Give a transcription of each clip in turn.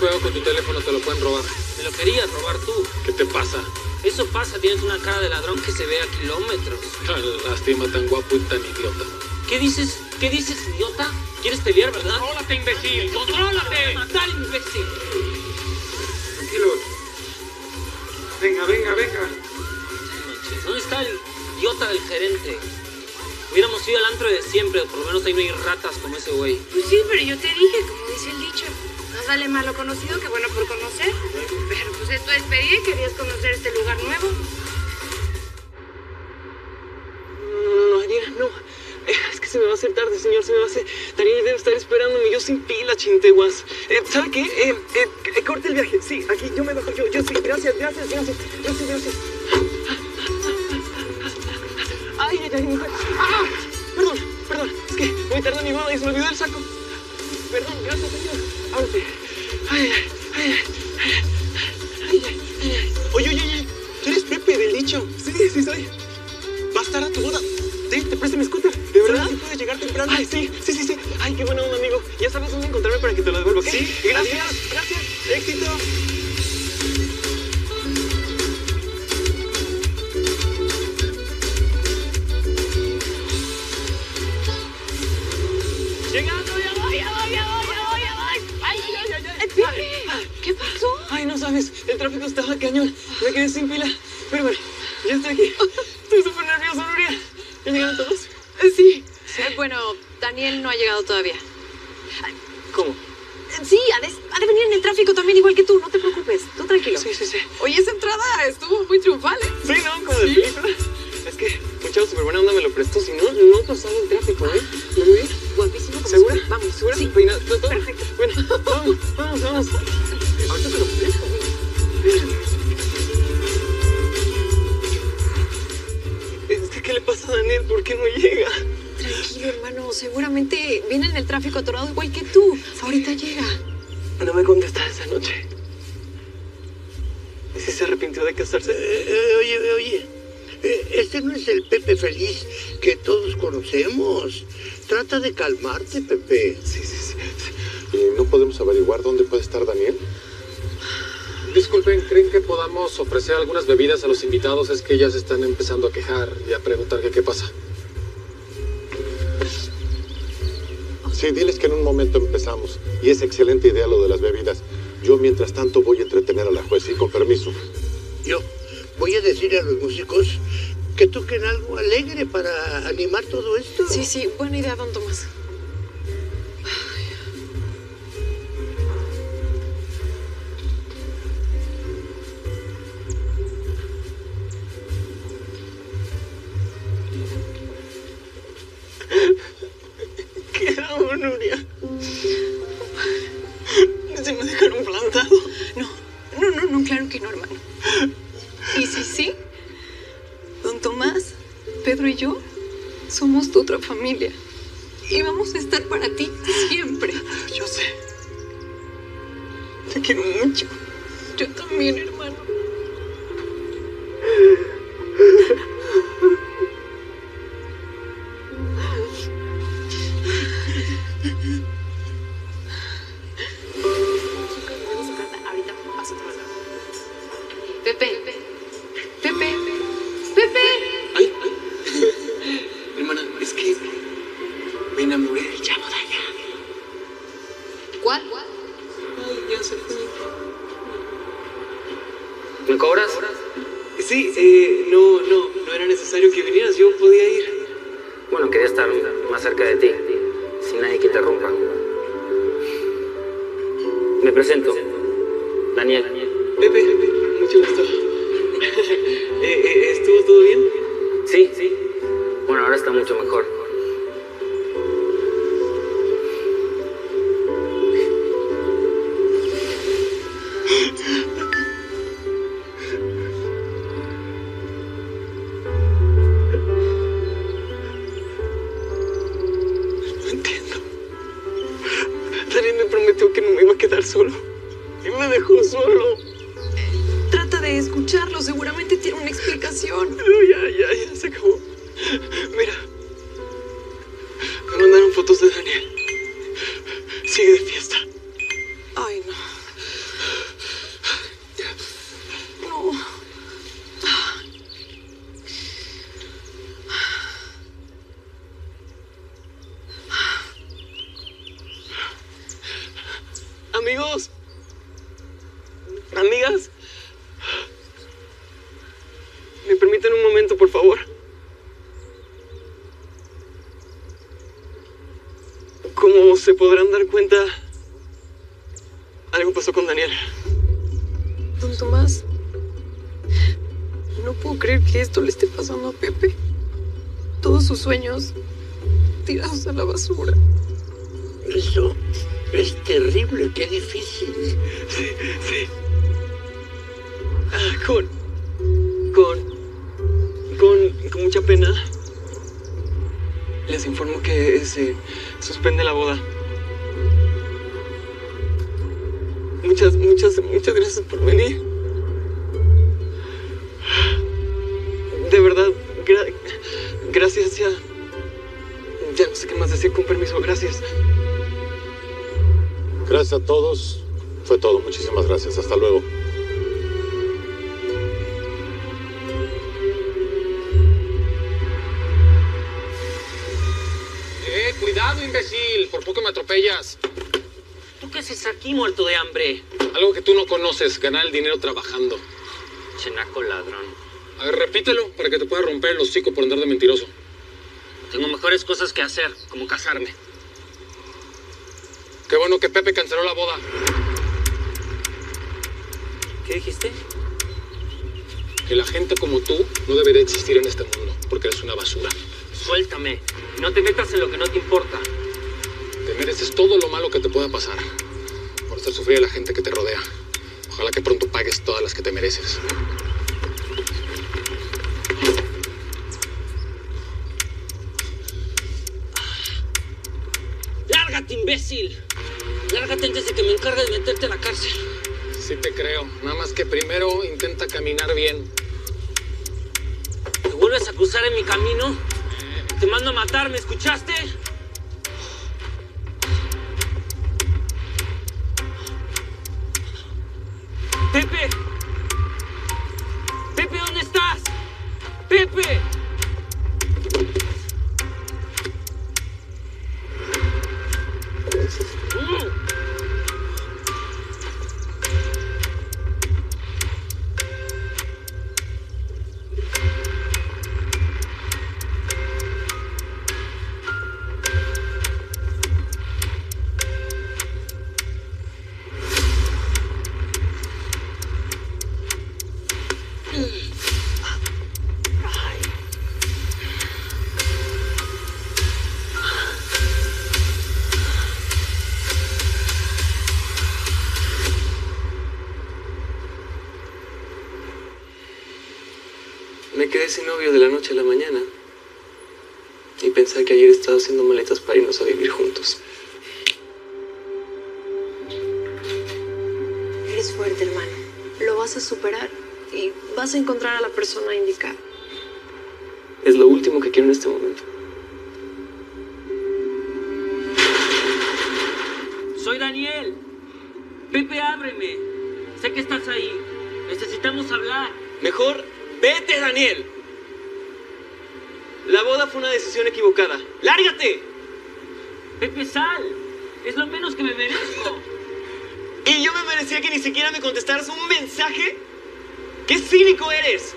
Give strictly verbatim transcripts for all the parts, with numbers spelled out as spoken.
cuidado con tu teléfono, te lo pueden robar. Me lo querías robar tú. ¿Qué te pasa? Eso pasa, tienes una cara de ladrón que se ve a kilómetros. Lástima, tan guapo y tan idiota. ¿Qué dices? ¿Qué dices, idiota? ¿Quieres pelear, verdad? ¡Contrólate, imbécil! ¡Contrólate! ¡Te voy a matar, imbécil! Tranquilo. Venga, venga, venga. ¿Dónde está el idiota del gerente? Hubiéramos ido al antro de siempre, o por lo menos ahí no hay ratas como ese güey. Pues sí, pero yo te dije, como dice el dicho, más vale malo conocido que bueno por conocer. Pero pues esto es pedir y querías conocer este lugar nuevo. No, no, no, Adina, no. Es que se me va a hacer tarde, señor, se me va a hacer... Daniel debe estar esperándome, yo sin pila, chinteguas. Eh, ¿Sabe qué? Eh, eh, eh, corte el viaje, sí, aquí, yo me bajo, yo, yo sí, gracias, gracias, gracias, gracias, gracias. Ay, ay, ay, mujer. ¡Ah! Perdón, perdón, es que muy tarde mi boda y se me olvidó el saco. Perdón, gracias, señor. Ábrate. Ay, ay, ay, ay, ay, ay. Oye, oye, oye, ¿tú eres Pepe del dicho? Sí, sí soy. ¿Vas a estar a tu boda? Sí, te presto mi scooter. ¿De verdad? Sí, puedes llegar temprano. Ay, sí, sí, sí, sí. Ay, qué bueno, amigo. Ya sabes dónde encontrarme para que te lo devuelva, ¿ok? Sí, gracias. Adiós. Gracias. Éxito. Llegando, ya voy, ya voy, ya voy, ya voy, ya voy. Ay, ay, ay, ay. Pepe, ay, ¿qué pasó? Ay, no sabes, el tráfico estaba cañón. Me quedé sin pila. Pero bueno, ya estoy aquí. Estoy súper nervioso, Nuria. ¿Ya llegaron todos? Sí. sí. Eh, bueno, Daniel no ha llegado todavía. ¿Cómo? Sí, ha de, ha de venir en el tráfico también, igual que tú. No te preocupes. Tú tranquilo. Sí, sí, sí. Oye, esa entrada estuvo muy triunfal, ¿eh? Sí, ¿no? Como de película. Es que un chavo súper buena onda me lo prestó. Si no, no pasaba el tráfico, ¿eh? ¿Lo ves? Guapísimo. ¿Segura? Super. Vamos, ¿segura? Sí. Bueno, todo. Perfecto. Bueno, vamos, vamos, vamos. Ahorita te lo presto. ¿Qué le pasa a Daniel? ¿Por qué no llega? Tranquilo, hermano. Seguramente viene en el tráfico atorado igual que tú. Ahorita llega. No me contestaba esa noche. ¿Y si se arrepintió de casarse? Eh, eh, oye, oye. Eh, este no es el Pepe feliz que todos conocemos. Trata de calmarte, Pepe. Sí, sí, sí. ¿Y no podemos averiguar dónde puede estar Daniel? Disculpen, ¿creen que podamos ofrecer algunas bebidas a los invitados? Es que ya se están empezando a quejar y a preguntar qué pasa. Sí, diles que en un momento empezamos. Y es excelente idea lo de las bebidas. Yo, mientras tanto, voy a entretener a la juez y con permiso. Yo voy a decir a los músicos que toquen algo alegre para animar todo esto. Sí, sí, buena idea, don Tomás. Nuria, se me dejaron plantado. No, no, no, no, claro que no, hermano. Y sí, sí, don Tomás, Pedro y yo somos tu otra familia. Y vamos a estar para ti siempre. Yo sé. Te quiero mucho. Yo también, hermano. Fotos de Daniel. Sigue de fiesta. Ay, no. Amigos, amigas, ¿me permiten un momento, por favor? Como se podrán dar cuenta, algo pasó con Daniel. Don Tomás, no puedo creer que esto le esté pasando a Pepe. Todos sus sueños tirados a la basura. Eso es terrible, qué difícil. Sí, sí. Ah, con, con, con, con mucha pena, les informo que se suspende la boda. Muchas, muchas, muchas gracias por venir. De verdad, gra gracias ya. Ya no sé qué más decir, con permiso, gracias. Gracias a todos. Fue todo. Muchísimas gracias. Hasta luego. Eh, cuidado, imbécil. Por poco me atropellas. ¿Tú qué haces aquí, muerto de hambre? Algo que tú no conoces. Ganar el dinero trabajando. Chenaco ladrón. A ver, repítelo para que te pueda romper el hocico por andar de mentiroso. Tengo mejores cosas que hacer, como casarme. Qué bueno que Pepe canceló la boda. ¿Qué dijiste? Que la gente como tú no debería existir en este mundo, porque eres una basura. Suéltame. No te metas en lo que no te importa. Te mereces todo lo malo que te pueda pasar por hacer sufrir a la gente que te rodea. Ojalá que pronto pagues todas las que te mereces. ¡Lárgate, imbécil! Lárgate antes de que me encargue de meterte a la cárcel. Sí te creo. Nada más que primero intenta caminar bien. ¿Te vuelves a cruzar en mi camino? Te mando a matar, ¿me escuchaste? ¡Pepe! ¡Pepe, ¿dónde estás? ¡Pepe! Me quedé sin novio de la noche a la mañana y pensé que ayer estaba haciendo maletas para irnos a vivir juntos. Eres fuerte, hermano. Lo vas a superar y vas a encontrar a la persona indicada. Es lo último que quiero en este momento. Soy Daniel. Pepe, ábreme. Sé que estás ahí. Necesitamos hablar. Mejor... ¡Vete, Daniel! La boda fue una decisión equivocada. ¡Lárgate! Pepe, sal. Es lo menos que me merezco. ¿Y yo me merecía que ni siquiera me contestaras un mensaje? ¡Qué cínico eres!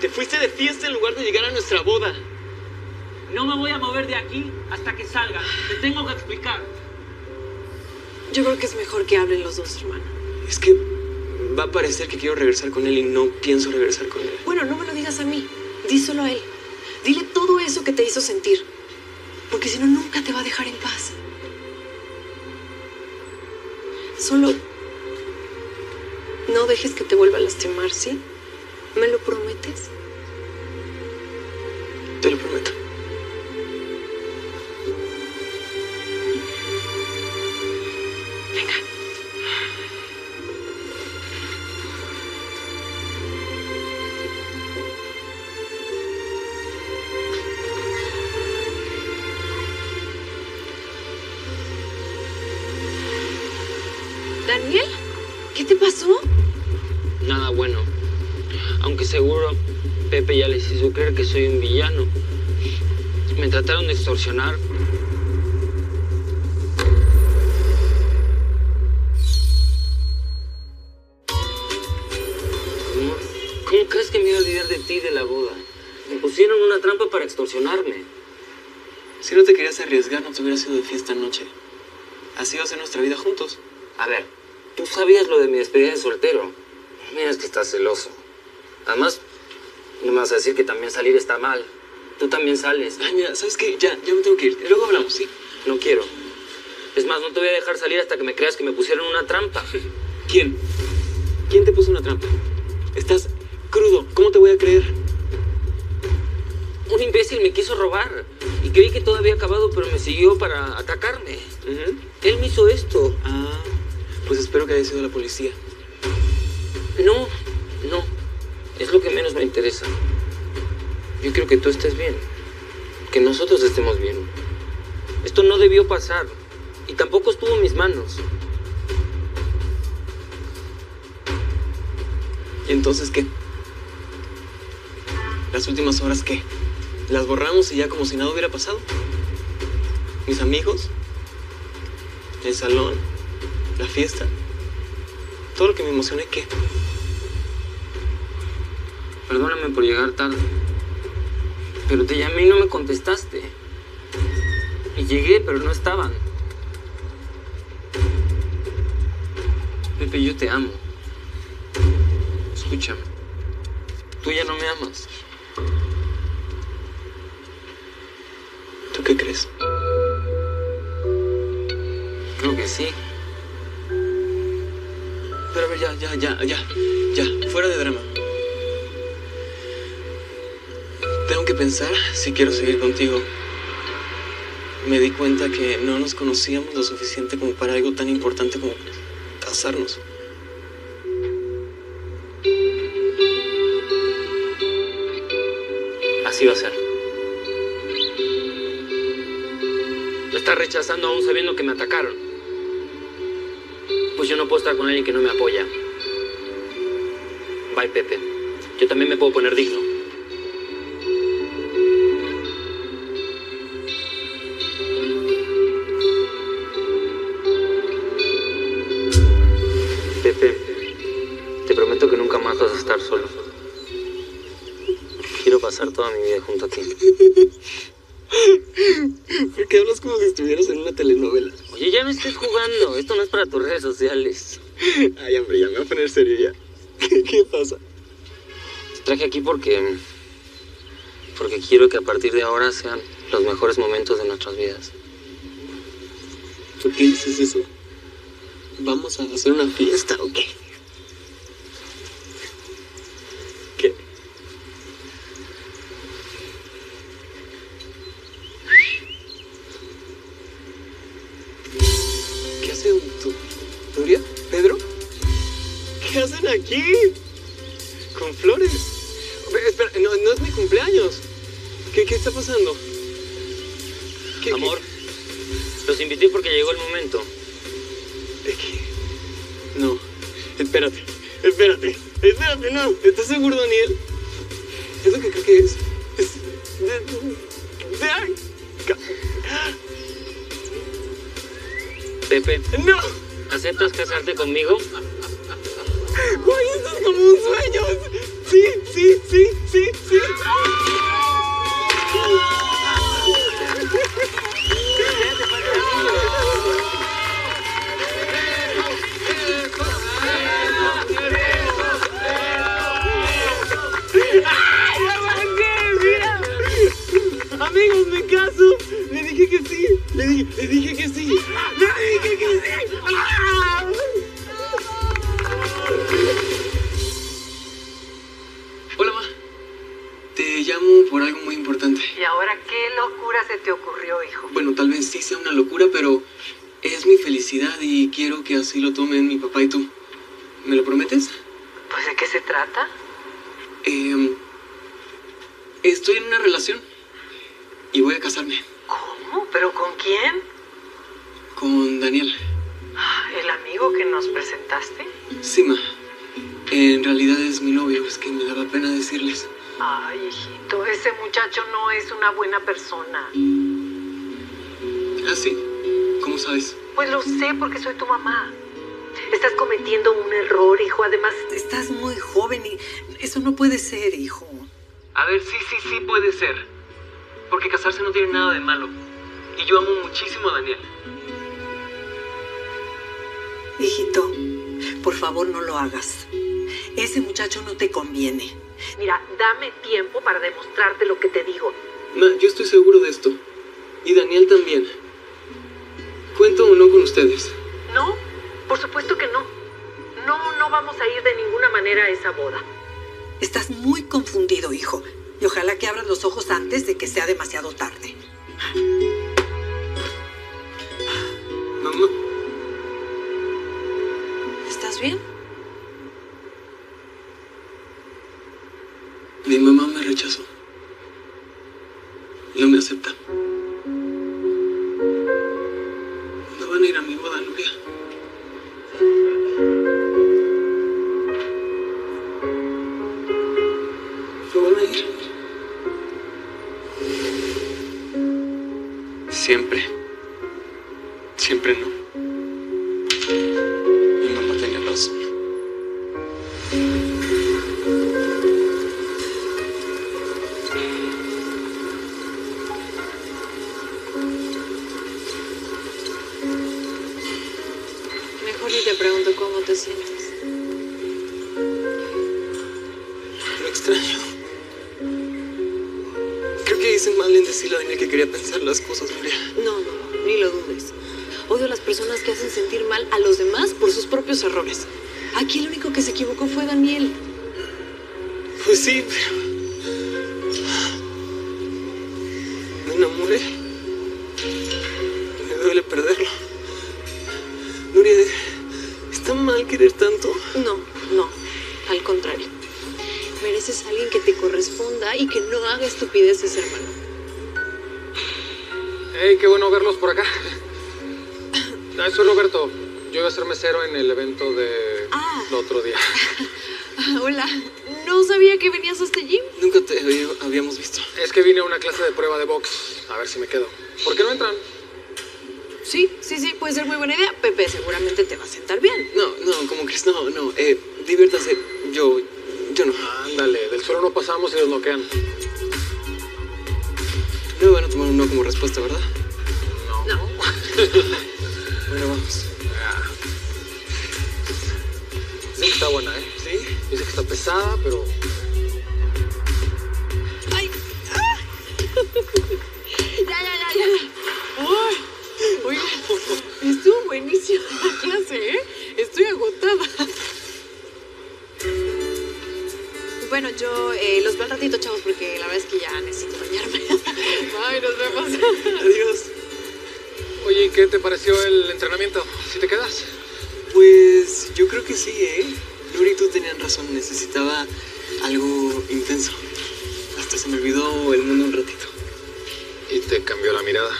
Te fuiste de fiesta en lugar de llegar a nuestra boda. No me voy a mover de aquí hasta que salga. Te tengo que explicar. Yo creo que es mejor que hablen los dos, hermano. Es que... va a parecer que quiero regresar con él y no pienso regresar con él. Bueno, no me lo digas a mí. Díselo a él. Dile todo eso que te hizo sentir. Porque si no, nunca te va a dejar en paz. Solo... no dejes que te vuelva a lastimar, ¿sí? ¿Me lo prometes? Te lo prometo. Venga. ¿Daniel? ¿Qué te pasó? Nada bueno. Aunque seguro Pepe ya les hizo creer que soy un villano. Me trataron de extorsionar. trampa para extorsionarme. Si no te querías arriesgar, no te hubieras ido de fiesta anoche. Así va a ser nuestra vida juntos. A ver, tú sabías lo de mi despedida de soltero. Mira, es que estás celoso. Además, no me vas a decir que también salir está mal. Tú también sales. Ay, mira, ¿sabes qué? Ya, ya me tengo que ir. Luego hablamos, ¿sí? No quiero. Es más, no te voy a dejar salir hasta que me creas que me pusieron una trampa. ¿Quién? ¿Quién te puso una trampa? Estás crudo. ¿Cómo te voy a creer? Un imbécil me quiso robar. Y creí que todo había acabado, pero me siguió para atacarme. Uh-huh. Él me hizo esto. Ah, pues espero que haya sido la policía. No, no. Es lo que menos me interesa. Yo quiero que tú estés bien. Que nosotros estemos bien. Esto no debió pasar. Y tampoco estuvo en mis manos. ¿Y entonces qué? ¿Las últimas horas qué? ¿Las borramos y ya como si nada hubiera pasado? ¿Mis amigos? ¿El salón? ¿La fiesta? ¿Todo lo que me emocioné qué? Perdóname por llegar tarde. Pero te llamé y no me contestaste. Y llegué, pero no estaban. Pepe, yo te amo. Escúchame. Tú ya no me amas. ¿Tú qué crees? Creo que sí. Pero a ver, ya, ya, ya, ya. Ya, fuera de drama. Tengo que pensar si quiero seguir contigo. Me di cuenta que no nos conocíamos lo suficiente como para algo tan importante como casarnos. Así va a ser. Me está rechazando aún sabiendo que me atacaron. Pues yo no puedo estar con alguien que no me apoya. Bye, Pepe. Yo también me puedo poner digno. Pepe, te prometo que nunca más vas a estar solo. Quiero pasar toda mi vida junto a ti. ¿Por qué hablas como si estuvieras en una telenovela? Oye, ya no estés jugando. Esto no es para tus redes sociales. Ay, hombre, ya me voy a poner serio ya. ¿Qué, qué pasa? Te traje aquí porque... Porque quiero que a partir de ahora sean los mejores momentos de nuestras vidas. ¿Por qué dices eso? ¿Vamos a hacer una fiesta o qué? ¿Qué? ¿Qué hacen tú? ¿Nuria? ¿Pedro? ¿Qué hacen aquí? Con flores. Espera, no, no es mi cumpleaños. ¿Qué, qué está pasando? ¿Qué, Amor, qué? Los invité porque llegó el momento. ¿De qué? No, espérate, espérate, espérate, no. ¿Estás seguro, Daniel? ¿Es lo que creo que es? Es de... de... Pepe. ¡No! ¿Aceptas casarte conmigo? ¡Güey, esto es como un sueño! ¡Sí, sí, sí, sí, sí! Amigos, me caso. Le dije que sí. Le dije, le dije que sí. Le dije que sí. ¡Ah! Hola, ma. Te llamo por algo muy importante. ¿Y ahora qué locura se te ocurrió, hijo? Bueno, tal vez sí sea una locura, pero es mi felicidad y quiero que así lo tomen mi papá y tú. ¿Me lo prometes? Pues, ¿de qué se trata? Eh, estoy en una relación. Y voy a casarme. ¿Cómo? ¿Pero con quién? Con Daniel. ¿El amigo que nos presentaste? Sí, ma. En realidad es mi novio, es que me daba pena decirles. Ay, hijito, ese muchacho no es una buena persona. ¿Ah, sí? ¿Cómo sabes? Pues lo sé porque soy tu mamá. Estás cometiendo un error, hijo. Además, estás muy joven y eso no puede ser, hijo. A ver, sí, sí, sí puede ser. porque casarse no tiene nada de malo. Y yo amo muchísimo a Daniel. Hijito, por favor no lo hagas. Ese muchacho no te conviene. Mira, dame tiempo para demostrarte lo que te digo. Ma, yo estoy seguro de esto. Y Daniel también. ¿Cuento o no con ustedes? No, por supuesto que no. No, no vamos a ir de ninguna manera a esa boda. Estás muy confundido, hijo. Y ojalá que abras los ojos antes de que sea demasiado tarde. Mamá. ¿Estás bien? Mi mamá me rechazó. No me acepta. No van a ir a mi boda, Nuria. No van a ir. Siempre. Siempre no. Mi mamá tenía razón. Mejor yo te pregunto cómo te sientes. Lo extraño. Creo que hice mal en decirle a Daniel que quería pensar las cosas, María. No, no, ni lo dudes. Odio a las personas que hacen sentir mal a los demás por sus propios errores. Aquí el único que se equivocó fue Daniel. Pues sí, pero... me enamoré. Me duele perderlo. Nuria, ¿está mal querer tanto? No, no, al contrario. Mereces a alguien que te corresponda y que no haga estupideces, hermano. Hey, qué bueno verlos por acá. Ah, soy Roberto. Yo iba a ser mesero en el evento de... Ah. El otro día. Hola. No sabía que venías hasta allí. Nunca te habíamos visto. Es que vine a una clase de prueba de box. A ver si me quedo. ¿Por qué no entran? Sí, sí, sí, puede ser muy buena idea. Pepe seguramente te va a sentar bien. No, no, ¿cómo crees? No, no, eh, diviértase. Yo, yo no. Ándale, del suelo no pasamos y nos bloquean. No me van a tomar un no como respuesta, ¿verdad? No. No. Bueno, vamos. Dice que está buena, ¿eh? Sí. Dice que está pesada, pero... ¡Ay! ¡Ah! Ya, ya, ya, ya. Uy. Oigan, estuvo buenísima la clase, ¿eh? Estoy agotada. Bueno, yo eh, los veo al ratito, chavos, porque la verdad es que ya necesito bañarme. Ay, nos vemos. Adiós. Oye, ¿qué te pareció el entrenamiento? ¿Si te quedas? Pues yo creo que sí, ¿eh? Nuri y tú tenían razón, necesitaba algo intenso. Hasta se me olvidó el mundo un ratito. Y te cambió la mirada.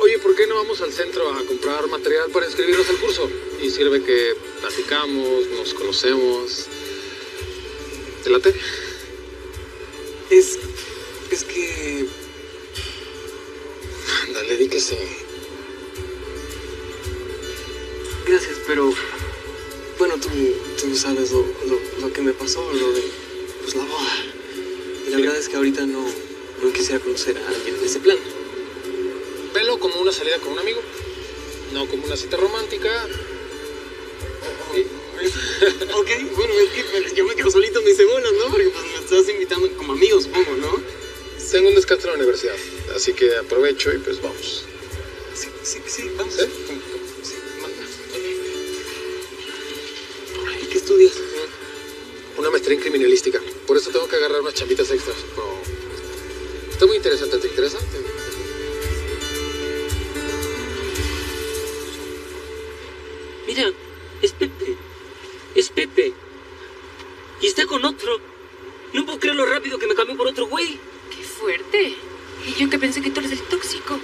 Oye, ¿por qué no vamos al centro a comprar material para inscribirnos al curso? Y sirve que platicamos, nos conocemos. ¿Te late? Es... es que... Ándale, di que sí. Gracias, pero... bueno, tú, tú sabes lo, lo, lo que me pasó, lo de... pues la boda. Y la verdad es que ahorita no, no quisiera conocer a alguien de ese plan. Velo como una salida con un amigo, no como una cita romántica. Oh, oh. Ok, bueno, es que yo me quedo solito en mis segundos, ¿no? Porque pues me estás invitando como amigo, supongo, ¿no? Tengo un descanso en la universidad, así que aprovecho y pues vamos. Sí, sí, sí, vamos. ¿Eh? Sí, manda. Okay. ¿Qué estudias? Una maestría en criminalística, por eso tengo que agarrar unas chambitas extras, pero... está muy interesante, ¿te interesa? Mira, es Pepe, es Pepe, y está con otro. No puedo creer lo rápido que me cambió por otro güey. ¡Qué fuerte! Y yo que pensé que tú eres el tóxico.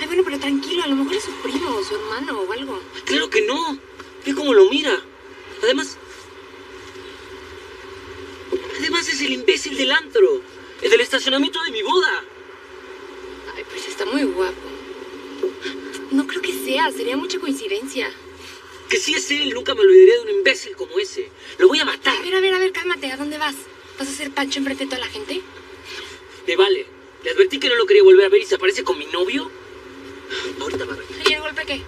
Ay, bueno, pero tranquilo, a lo mejor es su primo, o su hermano, o algo. ¡Claro que no! Ve cómo lo mira. Además... Además es el imbécil del antro, el del estacionamiento de mi boda. Ay, pues está muy guapo. No creo que sea, sería mucha coincidencia. Que si es él, nunca me olvidaría de un imbécil como ese. Lo voy a matar. A ver, a ver, a ver, cálmate. ¿A dónde vas? ¿Vas a hacer pancho enfrente de toda la gente? Te vale. Le advertí que no lo quería volver a ver y se aparece con mi novio. Ahorita va a ver. ¿Y el golpe qué?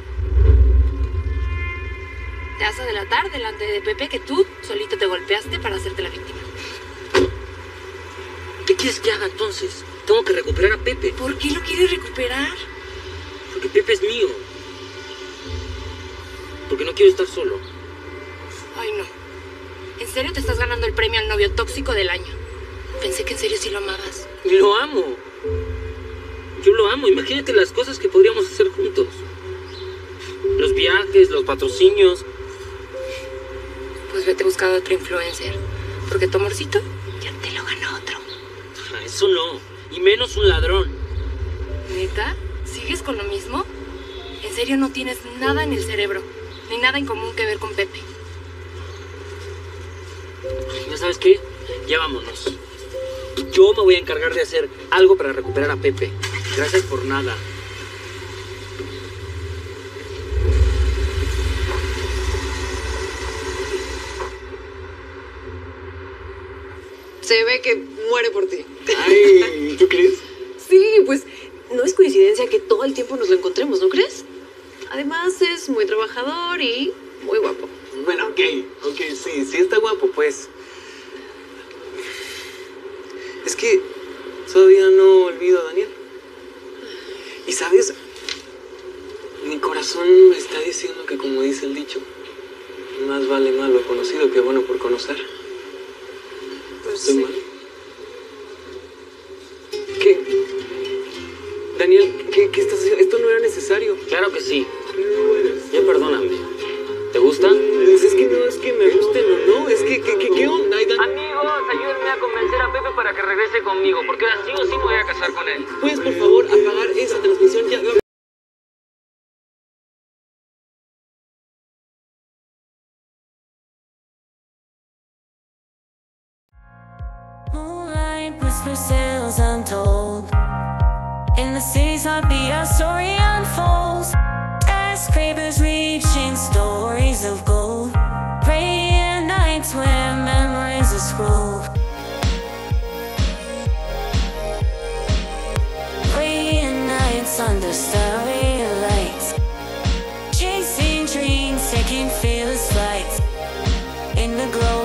Te vas a delatar delante de Pepe que tú solito te golpeaste para hacerte la víctima. ¿Qué quieres que haga entonces? Tengo que recuperar a Pepe. ¿Por qué lo quieres recuperar? Porque Pepe es mío. Porque no quiero estar solo. Ay, no. ¿En serio te estás ganando el premio al novio tóxico del año? Pensé que en serio sí lo amabas. Lo amo. Yo lo amo. Imagínate las cosas que podríamos hacer juntos. Los viajes, los patrocinios. Pues vete buscando a otro influencer. Porque tu amorcito ya te lo ganó otro. Eso no. Y menos un ladrón. ¿Neta? ¿Sigues con lo mismo? En serio no tienes nada en el cerebro. Ni nada en común que ver con Pepe. ¿Ya sabes qué? Ya vámonos. Yo me voy a encargar de hacer algo para recuperar a Pepe. Gracias por nada. Se ve que muere por ti. Ay, ¿tú crees? Sí, pues no es coincidencia que todo el tiempo nos lo encontremos, ¿no crees? Además es muy trabajador y muy guapo. Bueno, ok, ok, sí, sí está guapo, pues. Es que todavía no olvido a Daniel. Y sabes, mi corazón me está diciendo que como dice el dicho, más vale malo conocido que bueno por conocer. Sí. ¿Qué? Daniel, ¿qué, ¿qué estás haciendo? Esto no era necesario. Claro que sí. Ya perdóname. ¿Te gusta? Pues es que no es que me gusten o no. Es que, ¿qué, qué, qué onda? Amigos, ayúdenme a convencer a Pepe para que regrese conmigo, porque así o sí me voy a casar con él. ¿Puedes, por favor, apagar esa transmisión ya? Sales untold in the city's heartbeat, our story unfolds. Skyscrapers reaching stories of gold, praying nights where memories are scrolled. Praying nights under starry lights, chasing dreams, taking fearless flights in the glow.